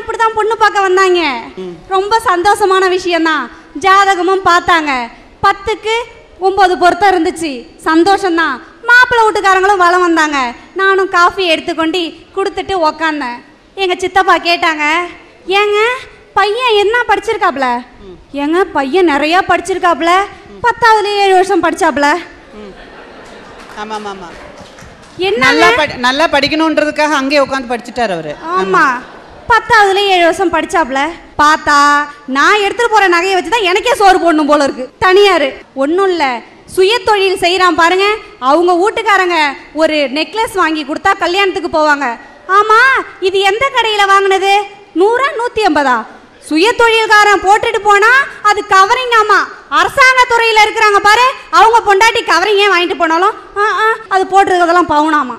அப்படிதான் பொண்ணு பார்க்க வந்தாங்க. ரொம்ப சந்தோஷமான விஷயம்தான். ஜாதகமும் பார்த்தாங்க, 10க்கு 9 பொருத்தம் இருந்துச்சு. சந்தோஷம்தான். மாப்பிள்ளை வீட்டுக்காரங்களும் வளம் வந்தாங்க. நானும் காஃபி எடுத்துக்கொண்டு கொடுத்துட்டு உக்காந்தேன். எங்கள் சித்தப்பா கேட்டாங்க, ஏங்க பையன் என்ன படிச்சிருக்காப்ல? ஏங்க பையன் நிறையா படிச்சிருக்காப்ல, 10ஆவதுலேயே 7 வருஷம் படிச்சாப்ல. ஆமாம், நல்லா படிக்கணும்ன்றதுக்காக அங்கே உட்காந்து படிச்சுட்டார் அவரு. ஆமாம், 10ஆவதுலேயே 7 வருஷம் படிச்சாப்ல. பார்த்தா நான் எடுத்துகிட்டு போகிற நகையை வச்சு தான் எனக்கே சோறு போடணும் போல இருக்கு. தனியார் ஒன்றும் இல்லை, சுய தொழில் செய்கிறான் பாருங்க. அவங்க வீட்டுக்காரங்க ஒரு நெக்லஸ் வாங்கி கொடுத்தா கல்யாணத்துக்கு போவாங்க. ஆமாம், இது எந்த கடையில் வாங்கினது? 100 180? சுய தொழில்காரன் போட்டுட்டு போனால் அது கவரிங். ஆமாம், அரசாங்க துறையில் இருக்கிறாங்க பாரு, அவங்க பொண்டாட்டி கவரிங்கே வாங்கிட்டு போனாலும் அது போட்டுருக்கிறதெல்லாம் பவுனாமா.